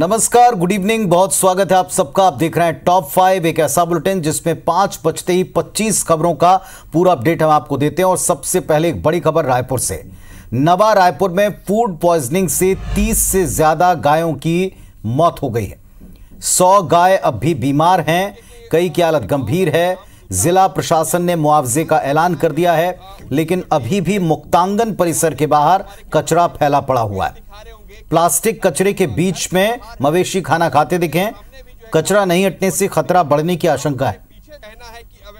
नमस्कार, good evening, बहुत स्वागत है आप सबका। आप देख रहे हैं टॉप 5, एक ऐसा बुलेटिन जिसमें 5:25 खबरों का पूरा अपडेट हम आपको देते हैं। और सबसे पहले एक बड़ी खबर रायपुर से। नवा रायपुर में फूड पॉइजनिंग से 30 से ज्यादा गायों की मौत हो गई है। 100 गाय अब भी बीमार हैं, कई की हालत गंभीर है। जिला प्रशासन ने मुआवजे का ऐलान कर दिया है, लेकिन अभी भी मुक्तांगन परिसर के बाहर कचरा फैला पड़ा हुआ है। प्लास्टिक कचरे के बीच में मवेशी खाना खाते दिखे। कचरा नहीं हटने से खतरा बढ़ने की आशंका है।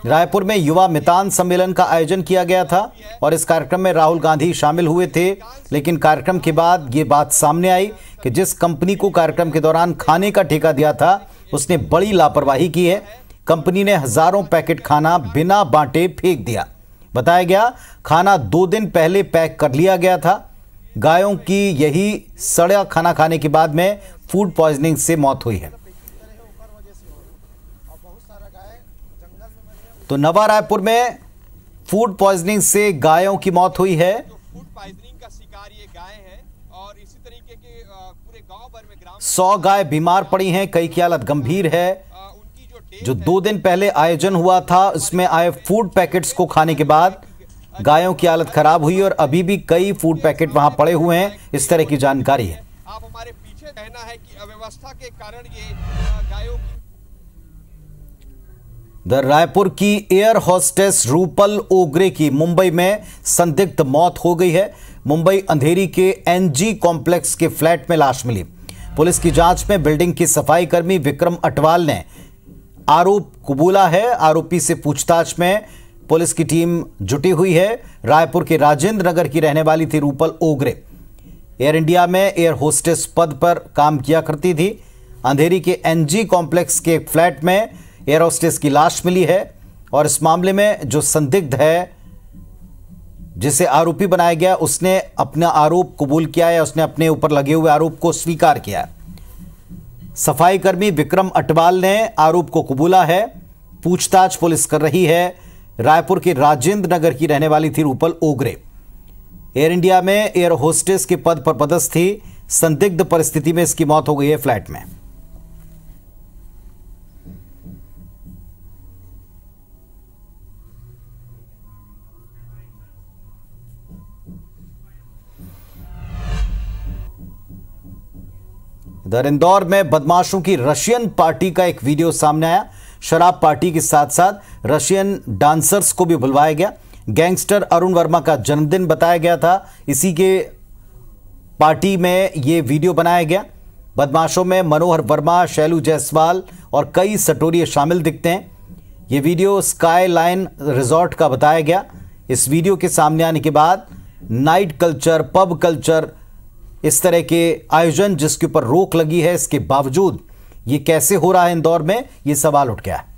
रायपुर में युवा मितान सम्मेलन का आयोजन किया गया था और इस कार्यक्रम में राहुल गांधी शामिल हुए थे, लेकिन कार्यक्रम के बाद ये बात सामने आई कि जिस कंपनी को कार्यक्रम के दौरान खाने का ठेका दिया था उसने बड़ी लापरवाही की है। कंपनी ने हजारों पैकेट खाना बिना बांटे फेंक दिया। बताया गया खाना 2 दिन पहले पैक कर लिया गया था। गायों की यही सड़ा खाना खाने के बाद में फूड पॉइजनिंग से मौत हुई है। तो नवा रायपुर में फूड पॉइजनिंग से गायों की मौत हुई है। फूड पॉइजनिंग का शिकार ये गाय है और इसी तरीके के पूरे गांव भर में 100 गाय बीमार पड़ी हैं, कई की हालत गंभीर है। जो 2 दिन पहले आयोजन हुआ था उसमें आए फूड पैकेट्स को खाने के बाद गायों की हालत खराब हुई और अभी भी कई फूड पैकेट वहां पड़े हुए हैं। इस तरह की जानकारी है। आप हमारे पीछे कहना है कि अव्यवस्था के कारण ये गायों की। रायपुर की एयर होस्टेस रूपल ओगरे की मुंबई में संदिग्ध मौत हो गई है। मुंबई अंधेरी के एनजी कॉम्प्लेक्स के फ्लैट में लाश मिली। पुलिस की जांच में बिल्डिंग की सफाई कर्मी विक्रम अटवाल ने आरोप कबूला है। आरोपी से पूछताछ में पुलिस की टीम जुटी हुई है। रायपुर के राजेंद्र नगर की रहने वाली थी रूपल ओगरे। एयर इंडिया में एयर होस्टेस पद पर काम किया करती थी। अंधेरी के एनजी कॉम्प्लेक्स के एक फ्लैट में एयर होस्टेस की लाश मिली है और इस मामले में जो संदिग्ध है, जिसे आरोपी बनाया गया, उसने अपना आरोप कबूल किया है। उसने अपने ऊपर लगे हुए आरोप को स्वीकार किया। सफाई कर्मी विक्रम अटवाल ने आरोप को कबूला है। पूछताछ पुलिस कर रही है। रायपुर के राजेंद्र नगर की रहने वाली थी रूपल ओगरे। एयर इंडिया में एयर होस्टेस के पद पर पदस्थ थी। संदिग्ध परिस्थिति में इसकी मौत हो गई है फ्लैट में। इंदौर में बदमाशों की रशियन पार्टी का एक वीडियो सामने आया। शराब पार्टी के साथ साथ रशियन डांसर्स को भी बुलवाया गया। गैंगस्टर अरुण वर्मा का जन्मदिन बताया गया था, इसी के पार्टी में ये वीडियो बनाया गया। बदमाशों में मनोहर वर्मा, शैलू जैसवाल और कई सटोरिये शामिल दिखते हैं। ये वीडियो स्काई लाइन रिजॉर्ट का बताया गया। इस वीडियो के सामने आने के बाद नाइट कल्चर, पब कल्चर, इस तरह के आयोजन जिसके ऊपर रोक लगी है, इसके बावजूद ये कैसे हो रहा है इंदौर में, ये सवाल उठ गया है।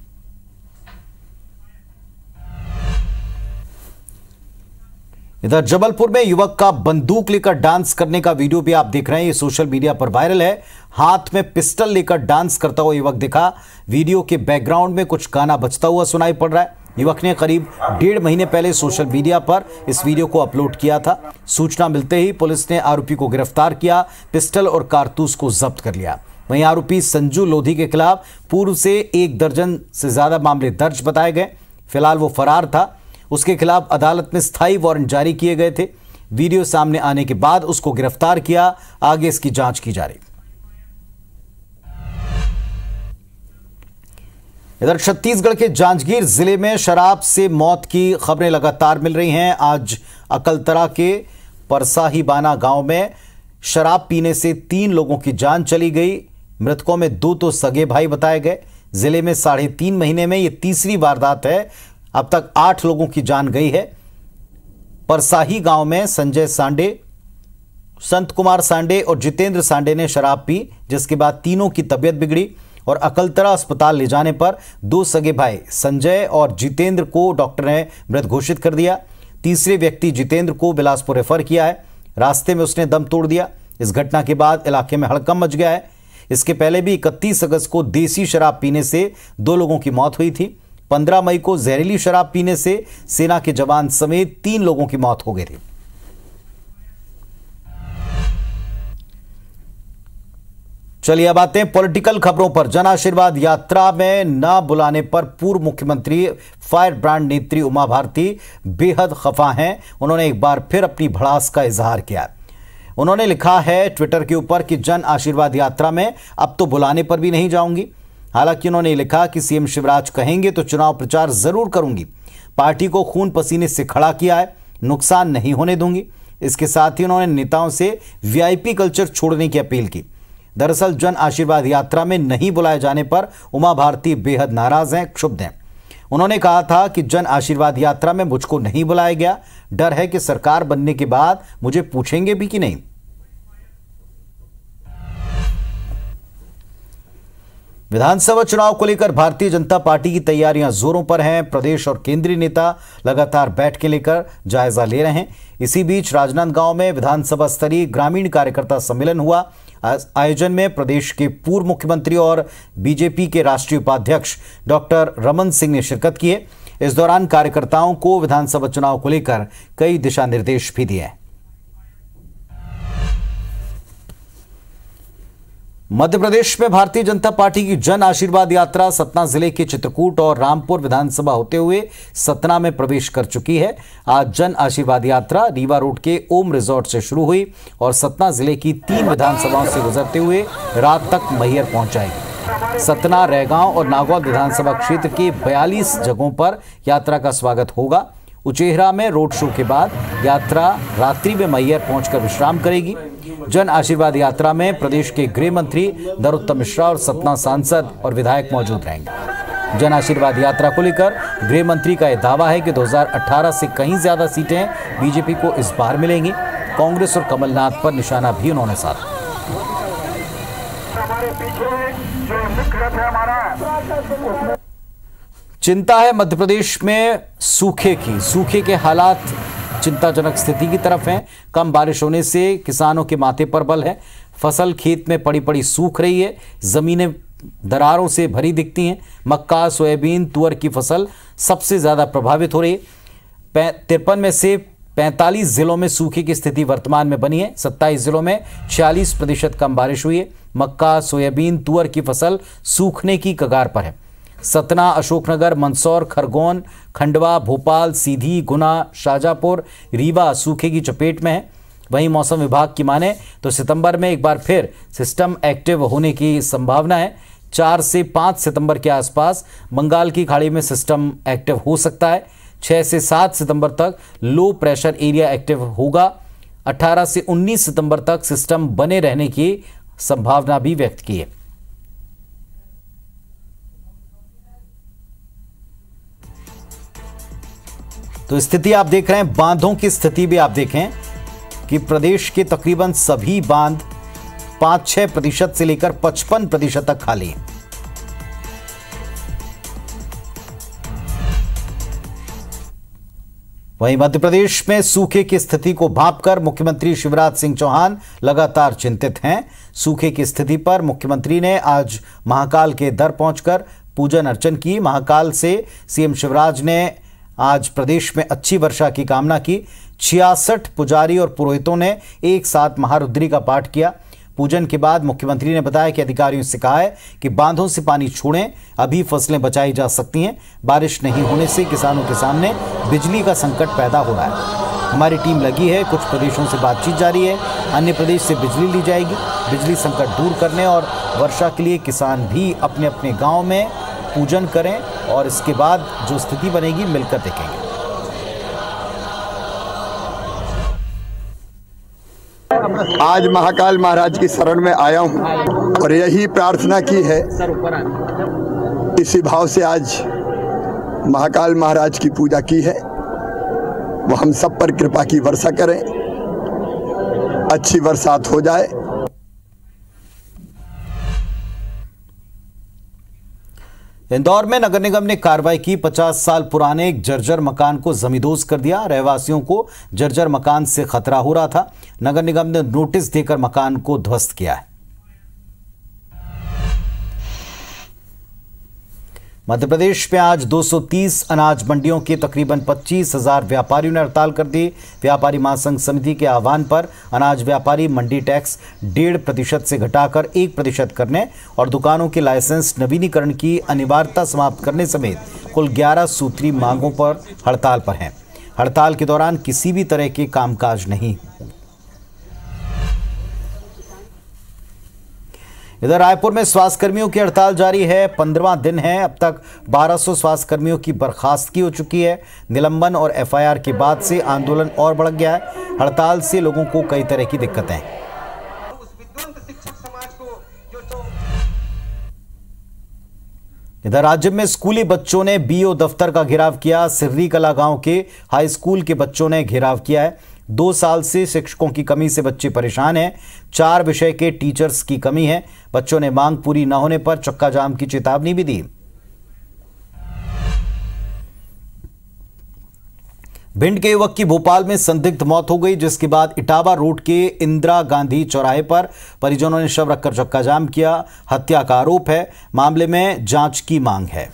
इधर जबलपुर में युवक का बंदूक लेकर डांस करने का वीडियो भी आप देख रहे हैं, ये सोशल मीडिया पर वायरल है। हाथ में पिस्टल लेकर डांस करता हुआ युवक दिखा। वीडियो के बैकग्राउंड में कुछ गाना बजता हुआ सुनाई पड़ रहा है। युवक ने करीब 1.5 महीने पहले सोशल मीडिया पर इस वीडियो को अपलोड किया था। सूचना मिलते ही पुलिस ने आरोपी को गिरफ्तार किया, पिस्टल और कारतूस को जब्त कर लिया। वहीं आरोपी संजू लोधी के खिलाफ पूर्व से 1 दर्जन से ज्यादा मामले दर्ज बताए गए। फिलहाल वो फरार था। उसके खिलाफ अदालत में स्थायी वारंट जारी किए गए थे। वीडियो सामने आने के बाद उसको गिरफ्तार किया। आगे इसकी जांच की जा रही। इधर छत्तीसगढ़ के जांजगीर जिले में शराब से मौत की खबरें लगातार मिल रही हैं। आज अकलतरा के परसाहीबाना गांव में शराब पीने से 3 लोगों की जान चली गई। मृतकों में 2 तो सगे भाई बताए गए। जिले में 3.5 महीने में ये 3री वारदात है। अब तक 8 लोगों की जान गई है। परसाही गांव में संजय सांडे, संत कुमार सांडे और जितेंद्र सांडे ने शराब पी, जिसके बाद तीनों की तबीयत बिगड़ी और अकलतरा अस्पताल ले जाने पर 2 सगे भाई संजय और जितेंद्र को डॉक्टर ने मृत घोषित कर दिया। 3रे व्यक्ति जितेंद्र को बिलासपुर रेफर किया है। रास्ते में उसने दम तोड़ दिया। इस घटना के बाद इलाके में हड़कंप मच गया है। इसके पहले भी 31 अगस्त को देसी शराब पीने से 2 लोगों की मौत हुई थी। 15 मई को जहरीली शराब पीने से सेना के जवान समेत 3 लोगों की मौत हो गई थी। चलिए अब आते हैं पॉलिटिकल खबरों पर। जन आशीर्वाद यात्रा में ना बुलाने पर पूर्व मुख्यमंत्री फायर ब्रांड नेत्री उमा भारती बेहद खफा हैं। उन्होंने एक बार फिर अपनी भड़ास का इजहार किया। उन्होंने लिखा है ट्विटर के ऊपर कि जन आशीर्वाद यात्रा में अब तो बुलाने पर भी नहीं जाऊंगी। हालांकि उन्होंने लिखा कि सीएम शिवराज कहेंगे तो चुनाव प्रचार जरूर करूंगी। पार्टी को खून पसीने से खड़ा किया है, नुकसान नहीं होने दूंगी। इसके साथ ही उन्होंने नेताओं से वीआईपी कल्चर छोड़ने की अपील की। दरअसल जन आशीर्वाद यात्रा में नहीं बुलाए जाने पर उमा भारती बेहद नाराज हैं, क्षुब्ध हैं। उन्होंने कहा था कि जन आशीर्वाद यात्रा में मुझको नहीं बुलाया गया, डर है कि सरकार बनने के बाद मुझे पूछेंगे भी कि नहीं। विधानसभा चुनाव को लेकर भारतीय जनता पार्टी की तैयारियां जोरों पर हैं। प्रदेश और केंद्रीय नेता लगातार बैठकें लेकर जायजा ले रहे हैं। इसी बीच राजनांदगांव में विधानसभा स्तरीय ग्रामीण कार्यकर्ता सम्मेलन हुआ। आयोजन में प्रदेश के पूर्व मुख्यमंत्री और बीजेपी के राष्ट्रीय उपाध्यक्ष डॉक्टर रमन सिंह ने शिरकत की है। इस दौरान कार्यकर्ताओं को विधानसभा चुनाव को लेकर कई दिशा निर्देश भी दिए हैं। मध्य प्रदेश में भारतीय जनता पार्टी की जन आशीर्वाद यात्रा सतना जिले के चित्रकूट और रामपुर विधानसभा होते हुए सतना में प्रवेश कर चुकी है। आज जन आशीर्वाद यात्रा रीवा रोड के ओम रिजॉर्ट से शुरू हुई और सतना जिले की 3 विधानसभाओं से गुजरते हुए रात तक मैहर पहुंचाएगी। सतना, रैगांव और नागौद विधानसभा क्षेत्र के 42 जगहों पर यात्रा का स्वागत होगा। उचेहरा में रोड शो के बाद यात्रा रात्रि में मैहर पहुंचकर विश्राम करेगी। जन आशीर्वाद यात्रा में प्रदेश के गृह मंत्री दरुत्तम मिश्रा और सतना सांसद और विधायक मौजूद रहेंगे। जन आशीर्वाद यात्रा को लेकर गृह मंत्री का यह दावा है कि 2018 से कहीं ज्यादा सीटें बीजेपी को इस बार मिलेंगी। कांग्रेस और कमलनाथ पर निशाना भी उन्होंने साधा। चिंता है मध्य प्रदेश में सूखे के हालात चिंताजनक स्थिति की तरफ हैं। कम बारिश होने से किसानों के माथे पर बल है। फसल खेत में पड़ी सूख रही है। ज़मीनें दरारों से भरी दिखती हैं। मक्का, सोयाबीन, तुअर की फसल सबसे ज़्यादा प्रभावित हो रही है। 53 में से 45 जिलों में सूखे की स्थिति वर्तमान में बनी है। 27 जिलों में 46% कम बारिश हुई है। मक्का, सोयाबीन, तुअर की फसल सूखने की कगार पर है। सतना, अशोकनगर, मंदसौर, खरगोन, खंडवा, भोपाल, सीधी, गुना, शाजापुर, रीवा सूखे की चपेट में है। वहीं मौसम विभाग की माने तो सितंबर में एक बार फिर सिस्टम एक्टिव होने की संभावना है। 4 से 5 सितंबर के आसपास बंगाल की खाड़ी में सिस्टम एक्टिव हो सकता है। 6 से 7 सितंबर तक लो प्रेशर एरिया एक्टिव होगा। 18 से 19 सितंबर तक सिस्टम बने रहने की संभावना भी व्यक्त की है। तो स्थिति आप देख रहे हैं। बांधों की स्थिति भी आप देखें कि प्रदेश के तकरीबन सभी बांध 5-6% से लेकर 55% तक खाली हैं। वहीं मध्य प्रदेश में सूखे की स्थिति को भांपकर मुख्यमंत्री शिवराज सिंह चौहान लगातार चिंतित हैं। सूखे की स्थिति पर मुख्यमंत्री ने आज महाकाल के दर पहुंचकर पूजन अर्चन की। महाकाल से सीएम शिवराज ने आज प्रदेश में अच्छी वर्षा की कामना की। 66 पुजारी और पुरोहितों ने एक साथ महारुद्री का पाठ किया। पूजन के बाद मुख्यमंत्री ने बताया कि अधिकारियों से कहा है कि बांधों से पानी छोड़ें, अभी फसलें बचाई जा सकती हैं। बारिश नहीं होने से किसानों के सामने बिजली का संकट पैदा हो रहा है। हमारी टीम लगी है, कुछ प्रदेशों से बातचीत जारी है, अन्य प्रदेश से बिजली ली जाएगी। बिजली संकट दूर करने और वर्षा के लिए किसान भी अपने अपने गाँव में पूजन करें और इसके बाद जो स्थिति बनेगी मिलकर देखेंगे। आज महाकाल महाराज की शरण में आया हूं और यही प्रार्थना की है। इसी भाव से आज महाकाल महाराज की पूजा की है। वो हम सब पर कृपा की वर्षा करें, अच्छी बरसात हो जाए। इंदौर में नगर निगम ने कार्रवाई की। 50 साल पुराने एक जर्जर मकान को जमींदोज कर दिया। रहवासियों को जर्जर मकान से खतरा हो रहा था। नगर निगम ने नोटिस देकर मकान को ध्वस्त किया है। मध्य प्रदेश में आज 230 अनाज मंडियों के तकरीबन 25,000 व्यापारियों ने हड़ताल कर दी। व्यापारी महासंघ समिति के आह्वान पर अनाज व्यापारी मंडी टैक्स 1.5% से घटाकर 1% करने और दुकानों के लाइसेंस नवीनीकरण की अनिवार्यता समाप्त करने समेत कुल 11 सूत्री मांगों पर हड़ताल पर हैं। हड़ताल के दौरान किसी भी तरह के कामकाज नहीं। इधर रायपुर में स्वास्थ्य कर्मियों की हड़ताल जारी है, 15वां दिन है। अब तक 1200 स्वास्थ्य कर्मियों की बर्खास्तगी हो चुकी है। निलंबन और एफआईआर के बाद से आंदोलन और बढ़ गया है। हड़ताल से लोगों को कई तरह की दिक्कतें हैं। इधर राज्य में स्कूली बच्चों ने बीओ दफ्तर का घेराव किया। सिर्री कला गांव के हाई स्कूल के बच्चों ने घेराव किया है। 2 साल से शिक्षकों की कमी से बच्चे परेशान हैं। 4 विषय के टीचर्स की कमी है। बच्चों ने मांग पूरी न होने पर चक्का जाम की चेतावनी भी दी। भिंड के युवक की भोपाल में संदिग्ध मौत हो गई, जिसके बाद इटावा रोड के इंदिरा गांधी चौराहे पर परिजनों ने शव रखकर चक्का जाम किया। हत्या का आरोप है। मामले में जांच की मांग है।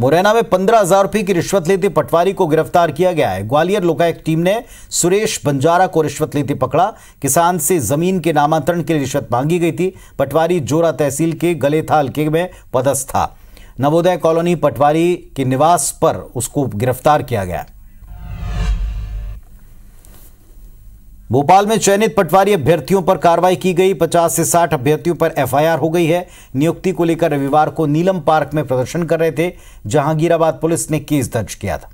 मुरैना में 15,000 रुपये की रिश्वत लेते पटवारी को गिरफ्तार किया गया है। ग्वालियर लोकायुक्त टीम ने सुरेश बंजारा को रिश्वत लेते पकड़ा। किसान से जमीन के नामांतरण के लिए रिश्वत मांगी गई थी। पटवारी जोरा तहसील के गलेथाल के में पदस्थ था। नवोदय कॉलोनी पटवारी के निवास पर उसको गिरफ्तार किया गया। भोपाल में चयनित पटवारी अभ्यर्थियों पर कार्रवाई की गई। 50 से 60 अभ्यर्थियों पर एफआईआर हो गई है। नियुक्ति को लेकर रविवार को नीलम पार्क में प्रदर्शन कर रहे थे। जहांगीराबाद पुलिस ने केस दर्ज किया था।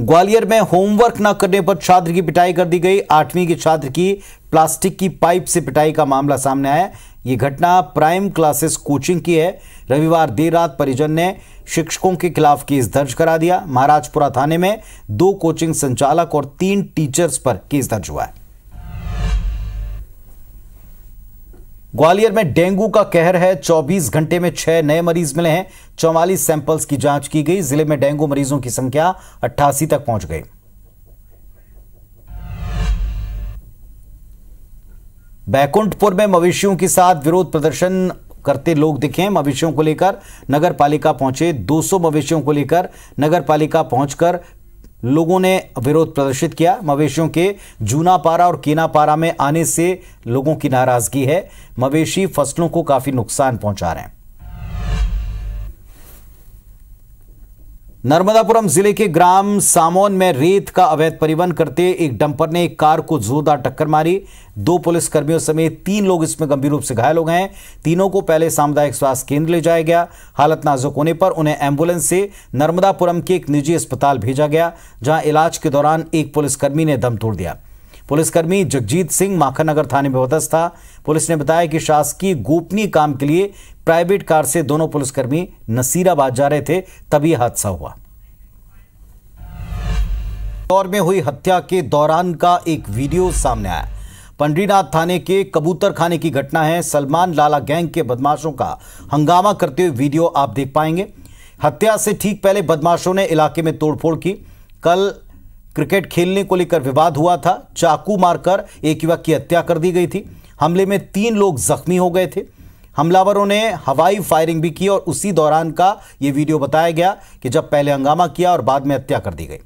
ग्वालियर में होमवर्क न करने पर छात्र की पिटाई कर दी गई। 8वीं के छात्र की प्लास्टिक की पाइप से पिटाई का मामला सामने आया। ये घटना प्राइम क्लासेस कोचिंग की है। रविवार देर रात परिजन ने शिक्षकों के खिलाफ केस दर्ज करा दिया। महाराजपुरा थाने में 2 कोचिंग संचालक और 3 टीचर्स पर केस दर्ज हुआ है। ग्वालियर में डेंगू का कहर है। 24 घंटे में 6 नए मरीज मिले हैं। 44 सैंपल्स की जांच की गई। जिले में डेंगू मरीजों की संख्या 88 तक पहुंच गई। बैकुंठपुर में मवेशियों के साथ विरोध प्रदर्शन करते लोग दिखे। मवेशियों को लेकर नगर पालिका पहुंचे। 200 मवेशियों को लेकर नगर पालिका पहुंचकर लोगों ने विरोध प्रदर्शित किया। मवेशियों के जूनापारा और केनापारा में आने से लोगों की नाराजगी है। मवेशी फसलों को काफी नुकसान पहुंचा रहे हैं। नर्मदापुरम जिले के ग्राम सामोन में रेत का अवैध परिवहन करते एक डंपर ने एक कार को जोरदार टक्कर मारी। 2 पुलिसकर्मियों समेत 3 लोग इसमें गंभीर रूप से घायल हो गए हैं। तीनों को पहले सामुदायिक स्वास्थ्य केंद्र ले जाया गया। हालत नाजुक होने पर उन्हें एम्बुलेंस से नर्मदापुरम के एक निजी अस्पताल भेजा गया, जहां इलाज के दौरान एक पुलिसकर्मी ने दम तोड़ दिया। पुलिसकर्मी जगजीत सिंह माखन नगर थाने में पदस्थ था। पुलिस ने बताया कि शासकीय गोपनीय काम के लिए प्राइवेट कार से दोनों पुलिसकर्मी नसीराबाद जा रहे थे, तभी हादसा हुआ। इंदौर में हुई हत्या के दौरान का एक वीडियो सामने आया। पंडरीनाथ थाने के कबूतर खाने की घटना है। सलमान लाला गैंग के बदमाशों का हंगामा करते हुए वीडियो आप देख पाएंगे। हत्या से ठीक पहले बदमाशों ने इलाके में तोड़फोड़ की। कल क्रिकेट खेलने को लेकर विवाद हुआ था। चाकू मारकर एक युवक की हत्या कर दी गई थी। हमले में 3 लोग जख्मी हो गए थे। हमलावरों ने हवाई फायरिंग भी की और उसी दौरान का ये वीडियो बताया गया कि जब पहले हंगामा किया और बाद में हत्या कर दी गई।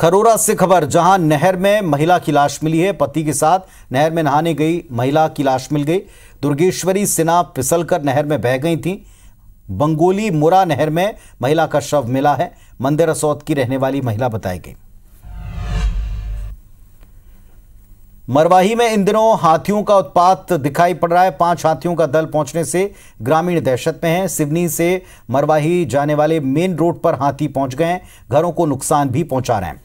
खरोरा से खबर, जहां नहर में महिला की लाश मिली है। पति के साथ नहर में नहाने गई महिला की लाश मिल गई। दुर्गेश्वरी सिन्हा फिसलकर नहर में बह गई थी। बंगोली मुरा नहर में महिला का शव मिला है। मंदिर असौद की रहने वाली महिला बताई गई। मरवाही में इन दिनों हाथियों का उत्पात दिखाई पड़ रहा है। 5 हाथियों का दल पहुंचने से ग्रामीण दहशत में हैं। सिवनी से मरवाही जाने वाले मेन रोड पर हाथी पहुंच गए हैं। घरों को नुकसान भी पहुंचा रहे हैं।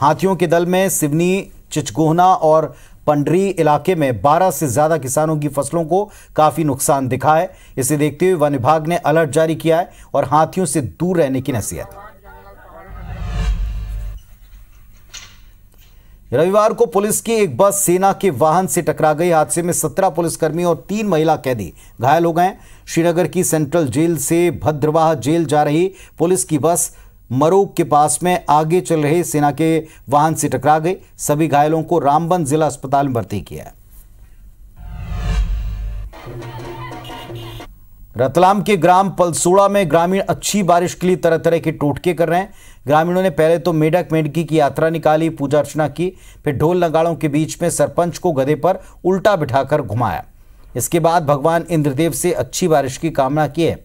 हाथियों के दल में सिवनी, चिचगोहना और पंडरी इलाके में 12 से ज़्यादा किसानों की फसलों को काफ़ी नुकसान दिखा है। इसे देखते हुए वन विभाग ने अलर्ट जारी किया है और हाथियों से दूर रहने की नसीहत। रविवार को पुलिस की एक बस सेना के वाहन से टकरा गई। हादसे में 17 पुलिसकर्मी और 3 महिला कैदी घायल हो गए। श्रीनगर की सेंट्रल जेल से भद्रवाह जेल जा रही पुलिस की बस मरोग के पास में आगे चल रहे सेना के वाहन से टकरा गए। सभी घायलों को रामबन जिला अस्पताल में भर्ती किया। रतलाम के ग्राम पलसोड़ा में ग्रामीण अच्छी बारिश के लिए तरह तरह के टोटके कर रहे हैं। ग्रामीणों ने पहले तो मेढक मेढकी की यात्रा निकाली, पूजा अर्चना की, फिर ढोल नगाड़ों के बीच में सरपंच को गधे पर उल्टा बिठाकर घुमाया। इसके बाद भगवान इंद्रदेव से अच्छी बारिश की कामना की है।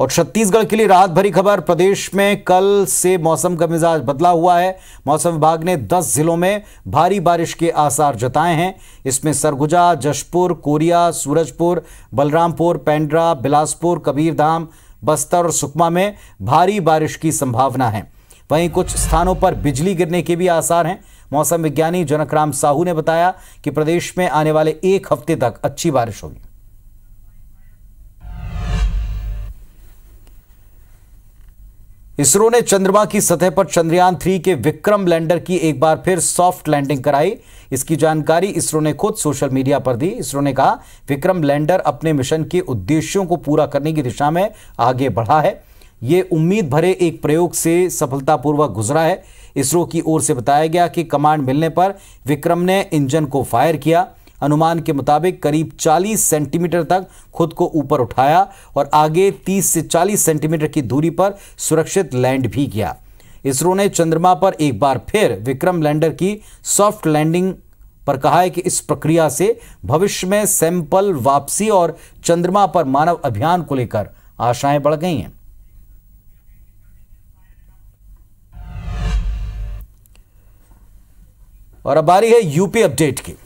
और छत्तीसगढ़ के लिए राहत भरी खबर, प्रदेश में कल से मौसम का मिजाज बदला हुआ है। मौसम विभाग ने 10 जिलों में भारी बारिश के आसार जताए हैं। इसमें सरगुजा, जशपुर, कोरिया, सूरजपुर, बलरामपुर, पेंड्रा, बिलासपुर, कबीरधाम, बस्तर और सुकमा में भारी बारिश की संभावना है। वहीं कुछ स्थानों पर बिजली गिरने के भी आसार हैं। मौसम विज्ञानी जनक राम साहू ने बताया कि प्रदेश में आने वाले एक हफ्ते तक अच्छी बारिश होगी। इसरो ने चंद्रमा की सतह पर चंद्रयान 3 के विक्रम लैंडर की एक बार फिर सॉफ्ट लैंडिंग कराई। इसकी जानकारी इसरो ने खुद सोशल मीडिया पर दी। इसरो ने कहा, विक्रम लैंडर अपने मिशन के उद्देश्यों को पूरा करने की दिशा में आगे बढ़ा है। ये उम्मीद भरे एक प्रयोग से सफलतापूर्वक गुजरा है। इसरो की ओर से बताया गया कि कमांड मिलने पर विक्रम ने इंजन को फायर किया। अनुमान के मुताबिक करीब 40 सेंटीमीटर तक खुद को ऊपर उठाया और आगे 30 से 40 सेंटीमीटर की दूरी पर सुरक्षित लैंड भी किया। इसरो ने चंद्रमा पर एक बार फिर विक्रम लैंडर की सॉफ्ट लैंडिंग पर कहा है कि इस प्रक्रिया से भविष्य में सैंपल वापसी और चंद्रमा पर मानव अभियान को लेकर आशाएं बढ़ गई हैं। और अब बारी है यूपी अपडेट की।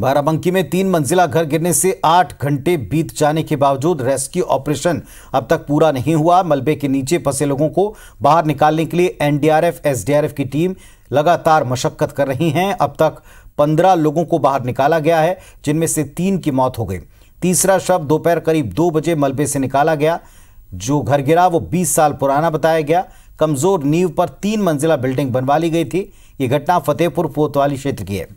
बाराबंकी में 3 मंजिला घर गिरने से 8 घंटे बीत जाने के बावजूद रेस्क्यू ऑपरेशन अब तक पूरा नहीं हुआ। मलबे के नीचे फंसे लोगों को बाहर निकालने के लिए एनडीआरएफ, एसडीआरएफ की टीम लगातार मशक्कत कर रही हैं। अब तक 15 लोगों को बाहर निकाला गया है, जिनमें से 3 की मौत हो गई। तीसरा शव दोपहर करीब 2 बजे मलबे से निकाला गया। जो घर गिरा वो 20 साल पुराना बताया गया। कमजोर नींव पर 3 मंजिला बिल्डिंग बनवा ली गई थी। ये घटना फतेहपुर कोतवाली क्षेत्र की है।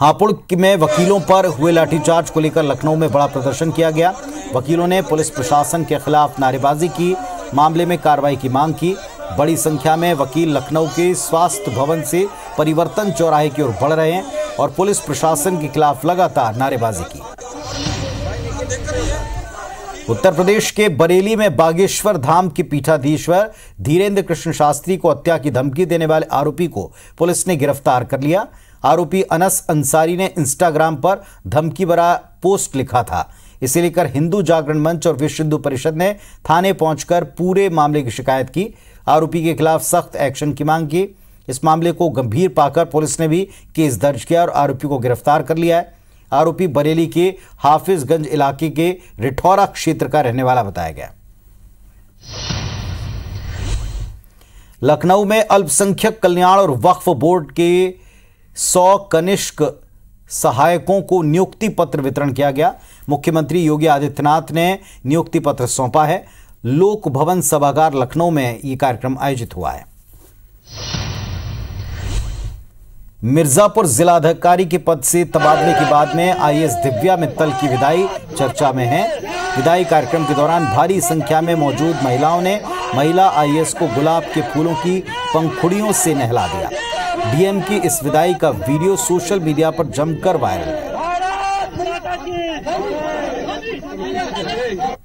हापुड़ में वकीलों पर हुए लाठीचार्ज को लेकर लखनऊ में बड़ा प्रदर्शन किया गया। वकीलों ने पुलिस प्रशासन के खिलाफ नारेबाजी की, मामले में कार्रवाई की मांग की। बड़ी संख्या में वकील लखनऊ के स्वास्थ्य भवन से परिवर्तन चौराहे की ओर बढ़ रहे हैं और पुलिस प्रशासन के खिलाफ लगातार नारेबाजी की। उत्तर प्रदेश के बरेली में बागेश्वर धाम के पीठाधीश्वर धीरेन्द्र कृष्ण शास्त्री को हत्या की धमकी देने वाले आरोपी को पुलिस ने गिरफ्तार कर लिया। आरोपी अनस अंसारी ने इंस्टाग्राम पर धमकी भरा पोस्ट लिखा था। इसे लेकर हिंदू जागरण मंच और विश्व हिंदू परिषद ने थाने पहुंचकर पूरे मामले की शिकायत की। आरोपी के खिलाफ सख्त एक्शन की मांग की। इस मामले को गंभीर पाकर पुलिस ने भी केस दर्ज किया और आरोपी को गिरफ्तार कर लिया है। आरोपी बरेली के हाफिजगंज इलाके के रिठौरा क्षेत्र का रहने वाला बताया गया। लखनऊ में अल्पसंख्यक कल्याण और वक्फ बोर्ड के 100 कनिष्क सहायकों को नियुक्ति पत्र वितरण किया गया। मुख्यमंत्री योगी आदित्यनाथ ने नियुक्ति पत्र सौंपा है। लोक भवन सभागार लखनऊ में ये कार्यक्रम आयोजित हुआ है। मिर्जापुर जिलाधिकारी के पद से तबादले के बाद में आईएएस दिव्या मित्तल की विदाई चर्चा में है। विदाई कार्यक्रम के दौरान भारी संख्या में मौजूद महिलाओं ने महिला आईएएस को गुलाब के फूलों की पंखुड़ियों से नहला दिया। डीएम की इस विदाई का वीडियो सोशल मीडिया पर जमकर वायरल है।